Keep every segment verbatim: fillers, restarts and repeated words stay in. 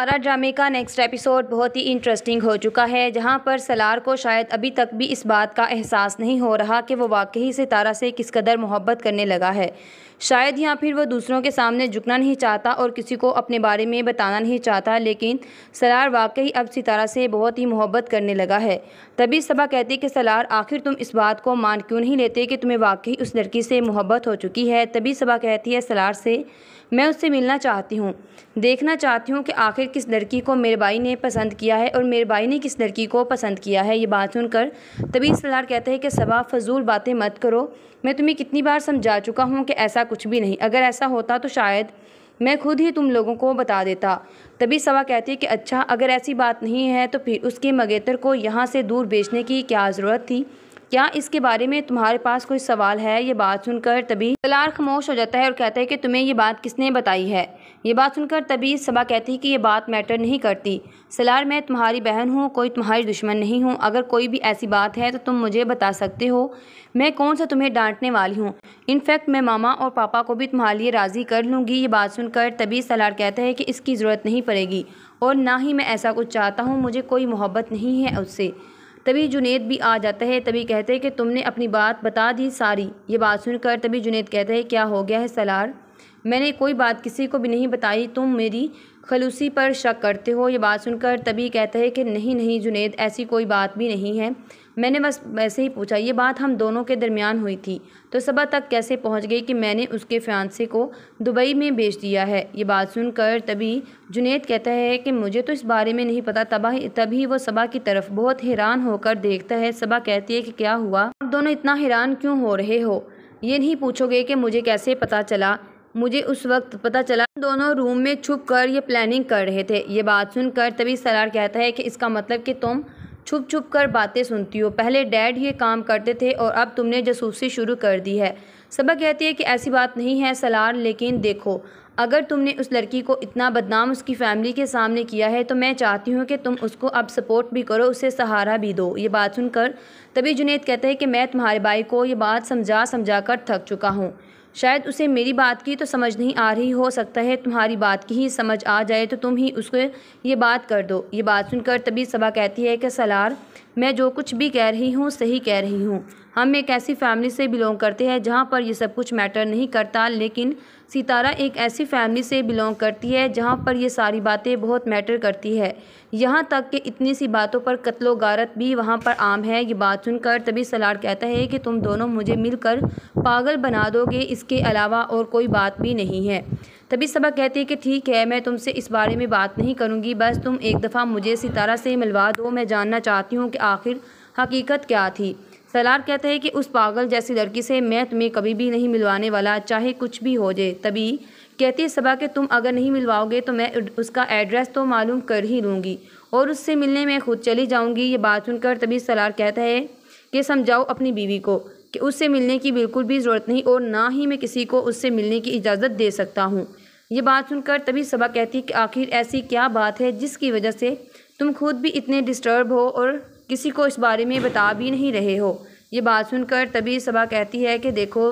कफ्फारा ड्रामे का next episode बहुत ही इंटरेस्टिंग हो चुका है, जहां पर सलार को शायद अभी तक भी इस बात का एहसास नहीं हो रहा कि वो वाकई सितारा से किस कदर मोहब्बत करने लगा है। शायद या फिर वो दूसरों के सामने झुकना नहीं चाहता और किसी को अपने बारे में बताना नहीं चाहता, लेकिन सलार वाकई अब सितारा से बहुत ही मोहब्बत करने लगा है। तभी सबा कहती कि सलार आखिर तुम इस बात को मान क्यों नहीं लेते कि तुम्हें वाकई उस लड़की से मोहब्बत हो चुकी है। तभी सबा कहती है सलार से, मैं उससे मिलना चाहती हूँ, देखना चाहती हूँ कि आखिर किस लड़की को मेरे भाई ने पसंद किया है और मेरे भाई ने किस लड़की को पसंद किया है। ये बात सुनकर तभी सलार कहते हैं कि सबा फजूल बातें मत करो, मैं तुम्हें कितनी बार समझा चुका हूँ कि ऐसा कुछ भी नहीं, अगर ऐसा होता तो शायद मैं खुद ही तुम लोगों को बता देता। तभी सबा कहती है कि अच्छा, अगर ऐसी बात नहीं है तो फिर उसके मगेतर को यहाँ से दूर भेजने की क्या ज़रूरत थी, क्या इसके बारे में तुम्हारे पास कोई सवाल है। ये बात सुनकर तभी सलार खामोश हो जाता है और कहता है कि तुम्हें ये बात किसने बताई है। ये बात सुनकर तभी सबा कहती है कि ये बात मैटर नहीं करती सलार, मैं तुम्हारी बहन हूँ, कोई तुम्हारी दुश्मन नहीं हूँ, अगर कोई भी ऐसी बात है तो तुम मुझे बता सकते हो, मैं कौन सा तुम्हें डांटने वाली हूँ, इनफैक्ट मैं मामा और पापा को भी तुम्हारे लिए राज़ी कर लूँगी। ये बात सुनकर तभी सलार कहता है कि इसकी ज़रूरत नहीं पड़ेगी और ना ही मैं ऐसा कुछ चाहता हूँ, मुझे कोई मोहब्बत नहीं है उससे। तभी जुनैद भी आ जाता है, तभी कहते हैं कि तुमने अपनी बात बता दी सारी। ये बात सुनकर तभी जुनैद कहता है क्या हो गया है सलार, मैंने कोई बात किसी को भी नहीं बताई, तुम मेरी खलूसी पर शक करते हो। ये बात सुनकर तभी कहता है कि नहीं नहीं जुनैद, ऐसी कोई बात भी नहीं है, मैंने बस वैसे ही पूछा, ये बात हम दोनों के दरमियान हुई थी। तो सबा तक कैसे पहुंच गई कि मैंने उसके फियांसे को दुबई में बेच दिया है। ये बात सुनकर तभी जुनैद कहता है कि मुझे तो इस बारे में नहीं पता। तबाही तभी वो सबा की तरफ बहुत हैरान होकर देखता है। सबा कहती है कि क्या हुआ, आप दोनों इतना हैरान क्यों हो रहे हो, ये नहीं पूछोगे कि मुझे कैसे पता चला। मुझे उस वक्त पता चला, दोनों रूम में छुप कर ये प्लानिंग कर रहे थे। ये बात सुनकर तभी सलार कहता है कि इसका मतलब कि तुम छुप छुप कर बातें सुनती हो, पहले डैड ये काम करते थे और अब तुमने जासूसी शुरू कर दी है। सबा कहती है कि ऐसी बात नहीं है सलार, लेकिन देखो अगर तुमने उस लड़की को इतना बदनाम उसकी फैमिली के सामने किया है तो मैं चाहती हूँ कि तुम उसको अब सपोर्ट भी करो, उसे सहारा भी दो। ये बात सुनकर तभी जुनैद कहता है कि मैं तुम्हारे भाई को ये बात समझा समझा कर थक चुका हूँ, शायद उसे मेरी बात की तो समझ नहीं आ रही, हो सकता है तुम्हारी बात की ही समझ आ जाए तो तुम ही उसको ये बात कर दो। ये बात सुनकर तभी सबा कहती है कि सलार मैं जो कुछ भी कह रही हूँ सही कह रही हूँ, हम एक ऐसी फैमिली से बिलोंग करते हैं जहाँ पर ये सब कुछ मैटर नहीं करता, लेकिन सितारा एक ऐसी फैमिली से बिलोंग करती है जहाँ पर ये सारी बातें बहुत मैटर करती है, यहाँ तक कि इतनी सी बातों पर कत्लो गारत भी वहाँ पर आम है। ये बात सुनकर तभी सलार कहता है कि तुम दोनों मुझे मिलकर पागल बना दोगे, इसके अलावा और कोई बात भी नहीं है। तभी सबा कहती है कि ठीक है, मैं तुमसे इस बारे में बात नहीं करूँगी, बस तुम एक दफ़ा मुझे सितारा से मिलवा दो, मैं जानना चाहती हूँ कि आखिर हकीकत क्या थी। सलार कहते हैं कि उस पागल जैसी लड़की से मैं तुम्हें कभी भी नहीं मिलवाने वाला, चाहे कुछ भी हो जाए। तभी कहती है सबा कि तुम अगर नहीं मिलवाओगे तो मैं उसका एड्रेस तो मालूम कर ही लूँगी और उससे मिलने मैं खुद चली जाऊँगी। ये बात सुनकर तभी सलार कहता है कि समझाओ अपनी बीवी को कि उससे मिलने की बिल्कुल भी ज़रूरत नहीं और ना ही मैं किसी को उससे मिलने की इजाज़त दे सकता हूँ। ये बात सुनकर तभी सबा कहती है कि आखिर ऐसी क्या बात है जिसकी वजह से तुम खुद भी इतने डिस्टर्ब हो और किसी को इस बारे में बता भी नहीं रहे हो। ये बात सुनकर तभी सबा कहती है कि देखो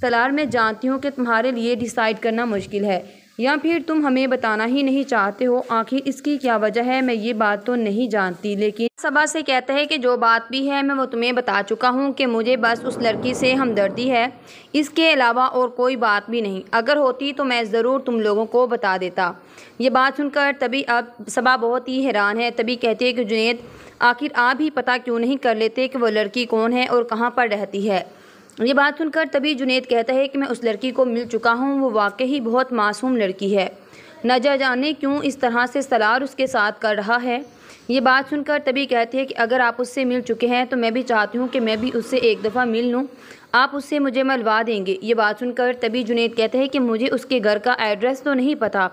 सलार, मैं जानती हूँ कि तुम्हारे लिए डिसाइड करना मुश्किल है या फिर तुम हमें बताना ही नहीं चाहते हो, आखिर इसकी क्या वजह है मैं ये बात तो नहीं जानती, लेकिन सबा से कहता है कि जो बात भी है मैं वो तुम्हें बता चुका हूँ कि मुझे बस उस लड़की से हमदर्दी है, इसके अलावा और कोई बात भी नहीं, अगर होती तो मैं ज़रूर तुम लोगों को बता देता। ये बात सुनकर तभी अब सबा बहुत ही हैरान है। तभी कहती है कि जुनैद आखिर आप ही पता क्यों नहीं कर लेते कि वो लड़की कौन है और कहाँ पर रहती है। ये बात सुनकर तभी जुनैद कहता है कि मैं उस लड़की को मिल चुका हूँ, वो वाकई बहुत मासूम लड़की है, न जाने क्यों इस तरह से सलार उसके साथ कर रहा है। ये बात सुनकर तभी कहती है कि अगर आप उससे मिल चुके हैं तो मैं भी चाहती हूँ कि मैं भी उससे एक दफ़ा मिल लूँ, आप उससे मुझे मिलवा देंगे। ये बात सुनकर तभी जुनैद कहते हैं कि मुझे उसके घर का एड्रेस तो नहीं पता,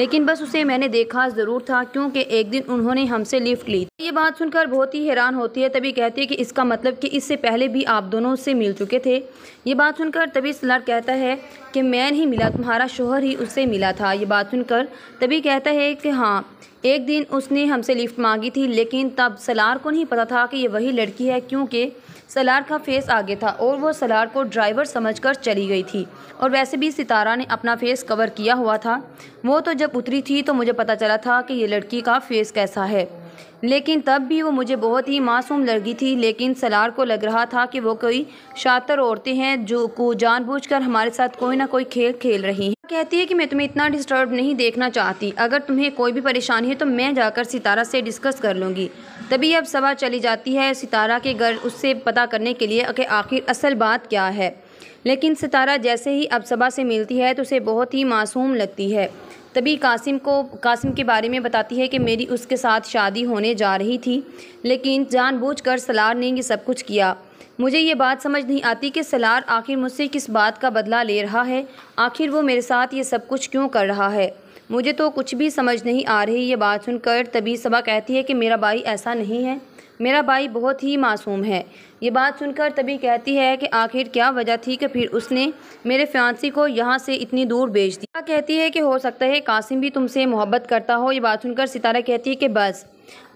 लेकिन बस उसे मैंने देखा ज़रूर था क्योंकि एक दिन उन्होंने हमसे लिफ्ट ली। ये बात सुनकर बहुत ही हैरान होती है। तभी कहती है कि इसका मतलब कि इससे पहले भी आप दोनों उससे मिल चुके थे। ये बात सुनकर तभी सलार कहता है कि मैं नहीं मिला, तुम्हारा शोहर ही उससे मिला था। ये बात सुनकर तभी कहता है कि हाँ एक दिन उसने हमसे लिफ्ट मांगी थी, लेकिन तब सलार को नहीं पता था कि ये वही लड़की है, क्योंकि सलार का फेस आगे था और वो सलार को ड्राइवर समझकर चली गई थी। और वैसे भी सितारा ने अपना फेस कवर किया हुआ था। वो तो जब उतरी थी तो मुझे पता चला था कि ये लड़की का फेस कैसा है, लेकिन तब भी वो मुझे बहुत ही मासूम लगी थी। लेकिन सलार को लग रहा था कि वो कोई शातिर औरतें हैं जो को जानबूझकर हमारे साथ कोई ना कोई खेल खेल रही हैं। कहती है कि मैं तुम्हें इतना डिस्टर्ब नहीं देखना चाहती, अगर तुम्हें कोई भी परेशानी है तो मैं जाकर सितारा से डिस्कस कर लूँगी। तभी अब सबा चली जाती है सितारा के घर उससे पता करने के लिए कि आखिर असल बात क्या है। लेकिन सितारा जैसे ही अब सबा से मिलती है तो उसे बहुत ही मासूम लगती है। तभी कासिम को कासिम के बारे में बताती है कि मेरी उसके साथ शादी होने जा रही थी, लेकिन जानबूझकर सलार ने ये सब कुछ किया। मुझे ये बात समझ नहीं आती कि सलार आखिर मुझसे किस बात का बदला ले रहा है, आखिर वो मेरे साथ ये सब कुछ क्यों कर रहा है, मुझे तो कुछ भी समझ नहीं आ रही। ये बात सुनकर तभी सबा कहती है कि मेरा भाई ऐसा नहीं है, मेरा भाई बहुत ही मासूम है। ये बात सुनकर तभी कहती है कि आखिर क्या वजह थी कि फिर उसने मेरे फियांसी को यहाँ से इतनी दूर भेज दिया। कहती है कि हो सकता है कासिम भी तुमसे मोहब्बत करता हो। ये बात सुनकर सितारा कहती है कि बस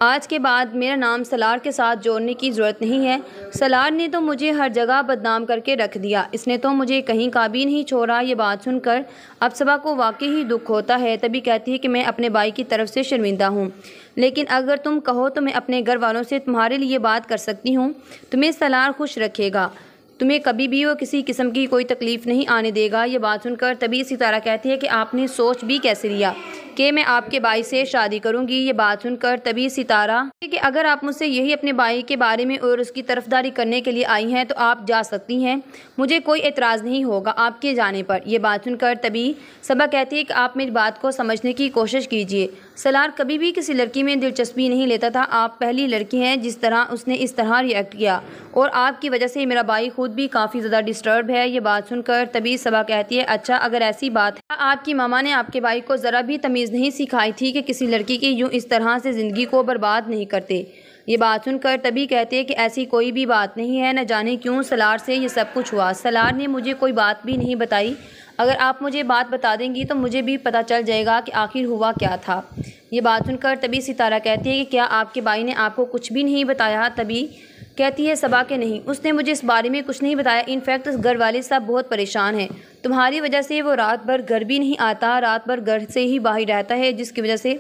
आज के बाद मेरा नाम सलार के साथ जोड़ने की ज़रूरत नहीं है। सलार ने तो मुझे हर जगह बदनाम करके रख दिया, इसने तो मुझे कहीं का भी नहीं छोड़ा। ये बात सुनकर अब सबा को वाकई ही दुख होता है। तभी कहती है कि मैं अपने भाई की तरफ से शर्मिंदा हूँ, लेकिन अगर तुम कहो तो मैं अपने घर वालों से तुम्हारे लिए बात कर सकती हूँ। तुम्हें सलार खुश रखेगा, तुम्हें कभी भी वो किसी किस्म की कोई तकलीफ़ नहीं आने देगा। ये बात सुनकर तभी सितारा कहती है कि आपने सोच भी कैसे लिया कि मैं आपके भाई से शादी करूंगी। ये बात सुनकर तभी सितारा कि अगर आप मुझसे यही अपने भाई के बारे में और उसकी तरफदारी करने के लिए आई हैं तो आप जा सकती हैं, मुझे कोई एतराज़ नहीं होगा आपके जाने पर। यह बात सुनकर तभी सबा कहती है कि आप मेरी बात को समझने की कोशिश कीजिए, सलार कभी भी किसी लड़की में दिलचस्पी नहीं लेता था, आप पहली लड़की हैं जिस तरह उसने इस तरह रिएक्ट किया, और आपकी वजह से मेरा भाई खुद भी काफ़ी ज़्यादा डिस्टर्ब है। ये बात सुनकर तभी सबा कहती है अच्छा अगर ऐसी बात है, आपकी मामा ने आपके भाई को ज़रा भी तमीज़ नहीं सिखाई थी कि किसी लड़की की यूँ इस तरह से ज़िंदगी को बर्बाद नहीं करते। ये बात सुनकर तभी कहते हैं कि ऐसी कोई भी बात नहीं है, न जाने क्यों सलार से ये सब कुछ हुआ, सलार ने मुझे कोई बात भी नहीं बताई, अगर आप मुझे बात बता देंगी तो मुझे भी पता चल जाएगा कि आखिर हुआ क्या था। ये बात सुनकर तभी सितारा कहती है कि क्या आपके भाई ने आपको कुछ भी नहीं बताया। तभी कहती है सबा के नहीं, उसने मुझे इस बारे में कुछ नहीं बताया, इनफैक्ट उस घर वाले सब बहुत परेशान हैं, तुम्हारी वजह से वो रात भर घर भी नहीं आता, रात भर घर से ही बाहर रहता है, जिसकी वजह से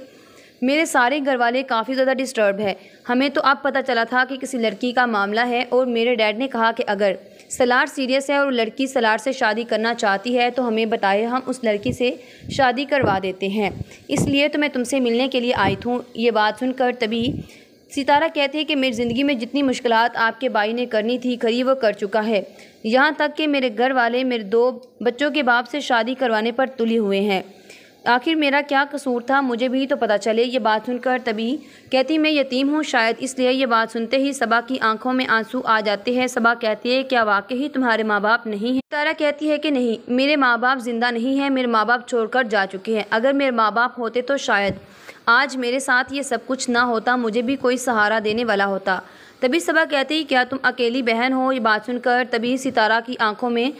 मेरे सारे घर वाले काफ़ी ज़्यादा डिस्टर्ब है। हमें तो अब पता चला था कि किसी लड़की का मामला है, और मेरे डैड ने कहा कि अगर सलार सीरियस है और लड़की सलार से शादी करना चाहती है तो हमें बताए, हम उस लड़की से शादी करवा देते हैं, इसलिए तो मैं तुमसे मिलने के लिए आई थी। ये बात सुनकर तभी सितारा कहती है कि मेरी ज़िंदगी में जितनी मुश्किलात आपके भाई ने करनी थी करीब वो कर चुका है, यहाँ तक कि मेरे घर वाले मेरे दो बच्चों के बाप से शादी करवाने पर तुले हुए हैं, आखिर मेरा क्या कसूर था, मुझे भी तो पता चले। ये बात सुनकर तभी कहती मैं यतीम हूँ शायद इसलिए। ये बात सुनते ही सबा की आंखों में आंसू आ जाते हैं। सबा कहती है क्या वाकई ही तुम्हारे माँ बाप नहीं हैं। तारा कहती है कि नहीं मेरे माँ बाप जिंदा नहीं हैं, मेरे माँ बाप छोड़कर जा चुके हैं, अगर मेरे माँ बाप होते तो शायद आज मेरे साथ ये सब कुछ ना होता, मुझे भी कोई सहारा देने वाला होता। तभी सबा कहती है क्या तुम अकेली बहन हो। ये बात सुनकर तभी सितारा की आंखों में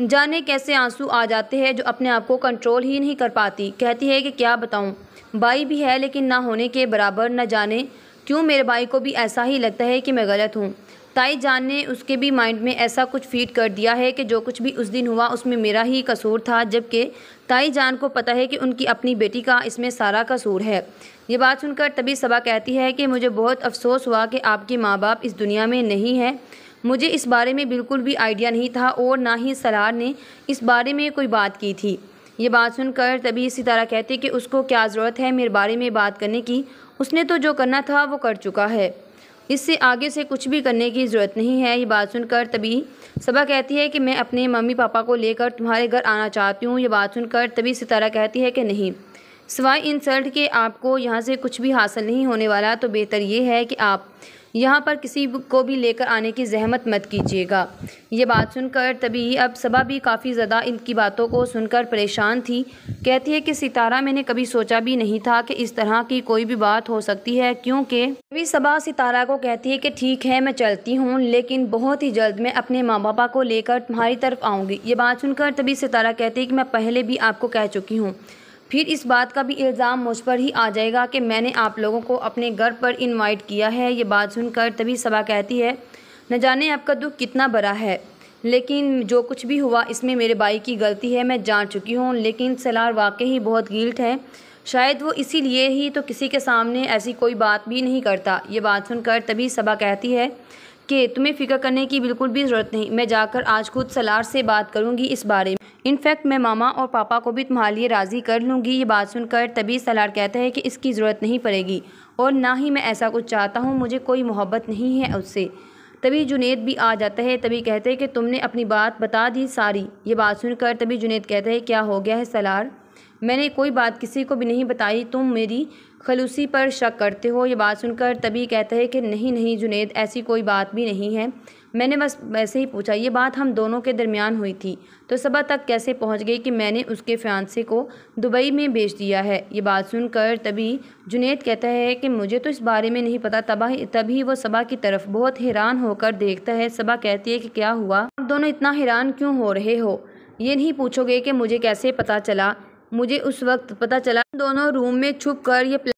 जाने कैसे आंसू आ जाते हैं, जो अपने आप को कंट्रोल ही नहीं कर पाती। कहती है कि क्या बताऊं, भाई भी है लेकिन ना होने के बराबर, न जाने क्यों मेरे भाई को भी ऐसा ही लगता है कि मैं गलत हूं। ताई जान ने उसके भी माइंड में ऐसा कुछ फीड कर दिया है कि जो कुछ भी उस दिन हुआ उसमें मेरा ही कसूर था, जबकि ताई जान को पता है कि उनकी अपनी बेटी का इसमें सारा कसूर है। ये बात सुनकर तभी सबा कहती है कि मुझे बहुत अफसोस हुआ कि आपके माँ बाप इस दुनिया में नहीं है, मुझे इस बारे में बिल्कुल भी आइडिया नहीं था और ना ही सलार ने इस बारे में कोई बात की थी। ये बात सुनकर तभी सितारा कहती कि उसको क्या ज़रूरत है मेरे बारे में बात करने की, उसने तो जो करना था वो कर चुका है, इससे आगे से कुछ भी करने की ज़रूरत नहीं है। ये बात सुनकर तभी सबा कहती है कि मैं अपने मम्मी पापा को लेकर तुम्हारे घर आना चाहती हूँ। ये बात सुनकर तभी सितारा कहती है कि नहीं, सिवाय इंसल्ट के आपको यहाँ से कुछ भी हासिल नहीं होने वाला, तो बेहतर ये है कि आप यहाँ पर किसी को भी लेकर आने की जहमत मत कीजिएगा। ये बात सुनकर तभी अब सबा भी काफ़ी ज़्यादा इनकी बातों को सुनकर परेशान थी। कहती है कि सितारा मैंने कभी सोचा भी नहीं था कि इस तरह की कोई भी बात हो सकती है, क्योंकि तभी सबा सितारा को कहती है कि ठीक है मैं चलती हूँ, लेकिन बहुत ही जल्द मैं अपने माँ बापा को लेकर तुम्हारी तरफ आऊँगी। ये बात सुनकर तभी सितारा कहती है कि मैं पहले भी आपको कह चुकी हूँ फिर इस बात का भी इल्ज़ाम मुझ पर ही आ जाएगा कि मैंने आप लोगों को अपने घर पर इनवाइट किया है। ये बात सुनकर तभी सबा कहती है, न जाने आपका दुख कितना बड़ा है, लेकिन जो कुछ भी हुआ इसमें मेरे भाई की गलती है, मैं जान चुकी हूँ। लेकिन सलार वाकई ही बहुत गिल्ट है, शायद वो इसीलिए ही तो किसी के सामने ऐसी कोई बात भी नहीं करता। ये बात सुनकर तभी सबा कहती है कि तुम्हें फ़िक्र करने की बिल्कुल भी ज़रूरत नहीं, मैं जाकर आज खुद सलार से बात करूँगी इस बारे में। इनफैक्ट मैं मामा और पापा को भी तुम्हारे लिए राज़ी कर लूँगी। ये बात सुनकर तभी सलार कहता है कि इसकी ज़रूरत नहीं पड़ेगी और ना ही मैं ऐसा कुछ चाहता हूँ, मुझे कोई मोहब्बत नहीं है उससे। तभी जुनैद भी आ जाता है, तभी कहते हैं कि तुमने अपनी बात बता दी सारी। ये बात सुनकर तभी जुनैद कहता है, क्या हो गया है सलार, मैंने कोई बात किसी को भी नहीं बताई, तुम मेरी खलूसी पर शक करते हो। ये बात सुनकर तभी कहता है कि नहीं नहीं जुनैद, ऐसी कोई बात भी नहीं है, मैंने बस वैसे ही पूछा, ये बात हम दोनों के दरमियान हुई थी। तो सबा तक कैसे पहुंच गई कि मैंने उसके फियांसे को दुबई में भेज दिया है। ये बात सुनकर तभी जुनैद कहता है कि मुझे तो इस बारे में नहीं पता। तभी तभी वो सबा की तरफ बहुत हैरान होकर देखता है। सबा कहती है कि क्या हुआ, आप दोनों इतना हैरान क्यों हो रहे हो, ये नहीं पूछोगे कि मुझे कैसे पता चला। मुझे उस वक्त पता चला, दोनों रूम में छुप कर ये